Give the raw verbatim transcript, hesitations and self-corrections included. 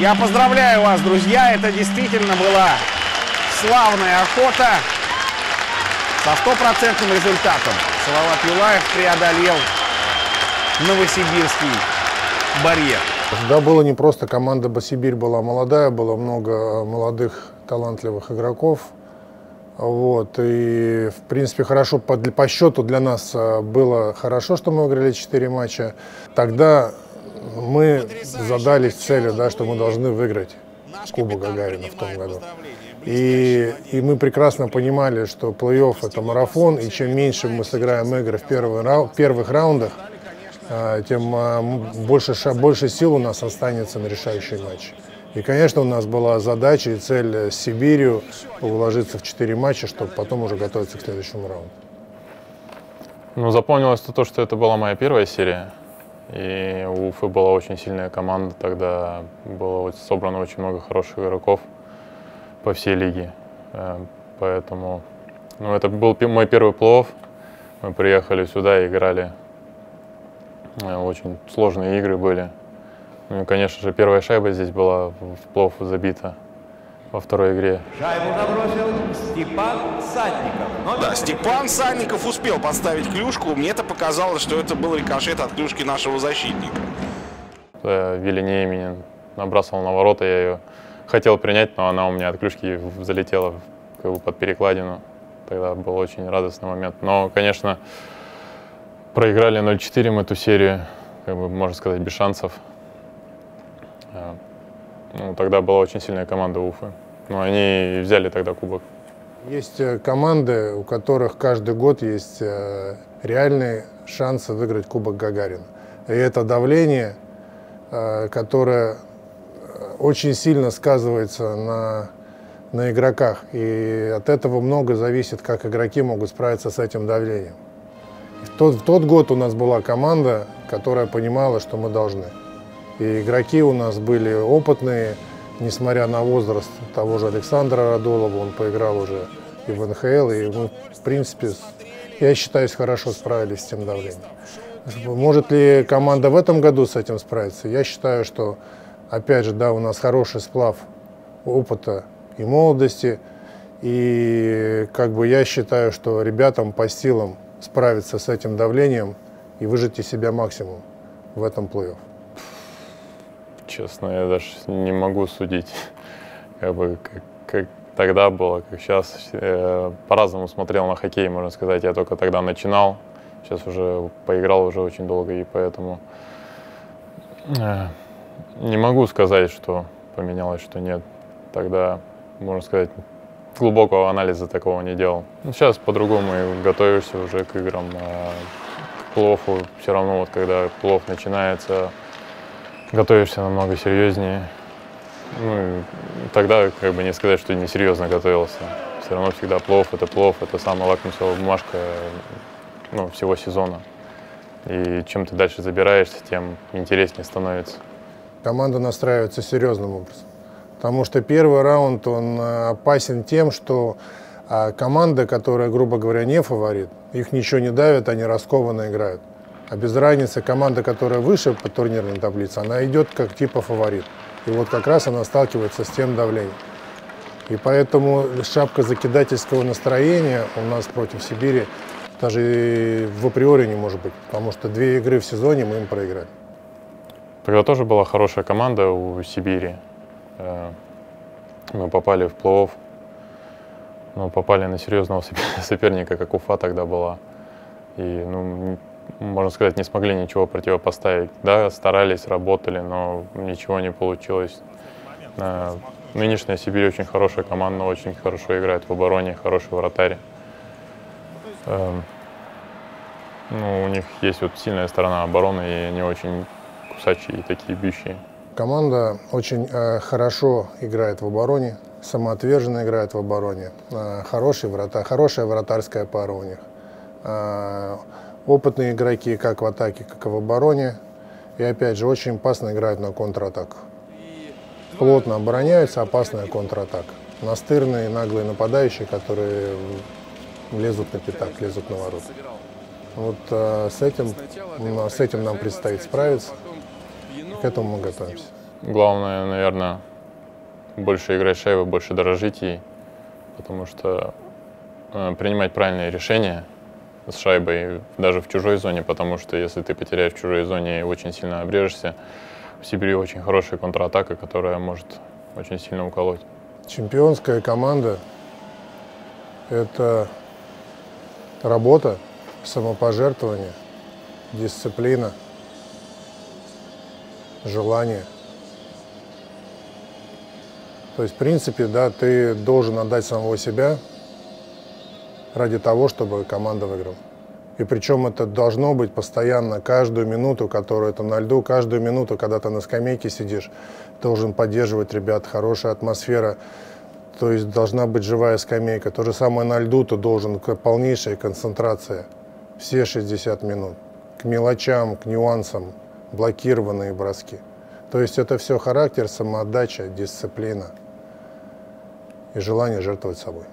Я поздравляю вас, друзья, это действительно была славная охота со стопроцентным результатом. Салават Юлаев преодолел новосибирский барьер. Да, было не просто. Команда «Сибирь» была молодая, было много молодых талантливых игроков. Вот. И, в принципе, хорошо по, по счету для нас было хорошо, что мы выиграли четыре матча. Тогда мы задались целью, да, что мы должны выиграть Кубок Гагарина в том году. И, и мы прекрасно понимали, что плей-офф – это марафон, и чем меньше мы сыграем игр в первый, первых раундах, тем больше, больше сил у нас останется на решающий матч. И, конечно, у нас была задача и цель с Сибирью уложиться в четыре матча, чтобы потом уже готовиться к следующему раунду. Ну, запомнилось то, что это была моя первая серия. И у Уфы была очень сильная команда, тогда было собрано очень много хороших игроков по всей лиге. Поэтому, ну, это был мой первый плей-офф. Мы приехали сюда и играли. Очень сложные игры были. Ну и, конечно же, первая шайба здесь была в плей-офф забита во второй игре. Шайбу набросил Степан Санников. Но... Да, Степан Санников успел поставить клюшку. Мне это показалось, что это был рикошет от клюшки нашего защитника. Велинея меня набрасывал на ворота, я ее хотел принять, но она у меня от клюшки залетела под перекладину. Тогда был очень радостный момент. Но, конечно, проиграли ноль-четыре мы эту серию, как бы, можно сказать, без шансов. Ну, тогда была очень сильная команда Уфы. Но они взяли тогда кубок. Есть команды, у которых каждый год есть реальные шансы выиграть Кубок Гагарина. И это давление, которое очень сильно сказывается на, на игроках. И от этого много зависит, как игроки могут справиться с этим давлением. В тот, в тот год у нас была команда, которая понимала, что мы должны. И игроки у нас были опытные, несмотря на возраст того же Александра Радулова, он поиграл уже и в эн ха эл, и мы, в принципе, я считаю, хорошо справились с тем давлением. Может ли команда в этом году с этим справиться? Я считаю, что, опять же, да, у нас хороший сплав опыта и молодости, и, как бы, я считаю, что ребятам по силам справиться с этим давлением и выжать из себя максимум в этом плей-офф. Честно, я даже не могу судить, как бы, как, как тогда было, как сейчас. По-разному смотрел на хоккей, можно сказать. Я только тогда начинал, сейчас уже поиграл уже очень долго, и поэтому не могу сказать, что поменялось, что нет. Тогда, можно сказать, глубокого анализа такого не делал. Сейчас по-другому и готовишься уже к играм, к плей-оффу. Все равно, вот, когда плей-офф начинается, готовишься намного серьезнее. Ну, тогда, как бы, не сказать, что не серьезно готовился. Все равно всегда плей-офф, это плей-офф, это самая лакмусовая бумажка, ну, всего сезона. И чем ты дальше забираешься, тем интереснее становится. Команда настраивается серьезным образом. Потому что первый раунд, он опасен тем, что команда, которая, грубо говоря, не фаворит, их ничего не давит, они раскованно играют. А без разницы, команда, которая выше по турнирной таблице, она идет как типа фаворит. И вот как раз она сталкивается с тем давлением. И поэтому шапка закидательского настроения у нас против Сибири даже в априори не может быть. Потому что две игры в сезоне мы им проиграли. Тогда тоже была хорошая команда у Сибири. Мы попали в плей-офф, но попали на серьезного соперника, как Уфа тогда была. И, ну, можно сказать, не смогли ничего противопоставить. Да, старались, работали, но ничего не получилось. Нынешняя Сибирь очень хорошая команда, очень хорошо играет в обороне, хороший вратарь. Ну, у них есть вот сильная сторона обороны, и они очень кусачие и такие бьющие. Команда очень э, хорошо играет в обороне, самоотверженно играет в обороне. Э, хороший врата, хорошая вратарская пара у них. Э, опытные игроки как в атаке, как и в обороне. И, опять же, очень опасно играют на контратаках. Плотно обороняются, опасная контратака. Настырные, наглые нападающие, которые лезут на пятак, лезут на ворота. Вот э, с этим, с этим нам предстоит справиться. К этому мы готовимся. главное, наверное, больше играть шайбы, больше дорожить ей, потому что э, принимать правильные решения с шайбой даже в чужой зоне, потому что если ты потеряешь в чужой зоне и очень сильно обрежешься, в Сибири очень хорошая контратака, которая может очень сильно уколоть. Чемпионская команда – это работа, самопожертвование, дисциплина, желание. То есть, в принципе, да, ты должен отдать самого себя ради того, чтобы команда выиграла. И причем это должно быть постоянно, каждую минуту, которую ты на льду, каждую минуту, когда ты на скамейке сидишь, должен поддерживать ребят, хорошая атмосфера, то есть должна быть живая скамейка. То же самое на льду, ты должен, полнейшая концентрация, все шестьдесят минут, к мелочам, к нюансам, блокированные броски. То есть это все характер, самоотдача, дисциплина и желание жертвовать собой.